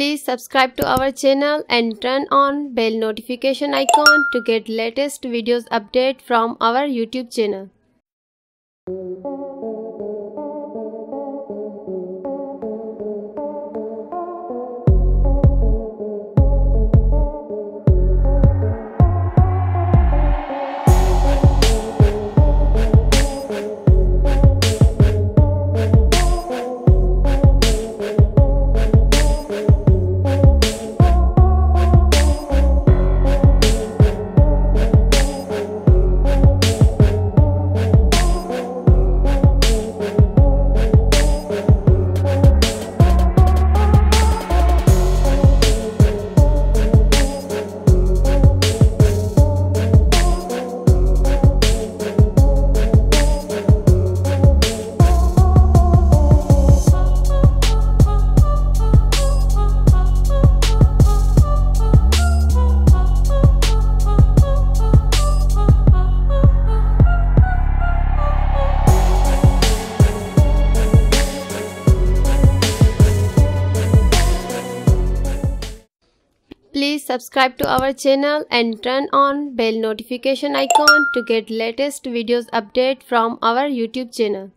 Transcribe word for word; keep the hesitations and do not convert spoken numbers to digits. Please subscribe to our channel and turn on bell notification icon to get latest videos update from our YouTube channel. Please subscribe to our channel and turn on bell notification icon to get latest videos update from our YouTube channel.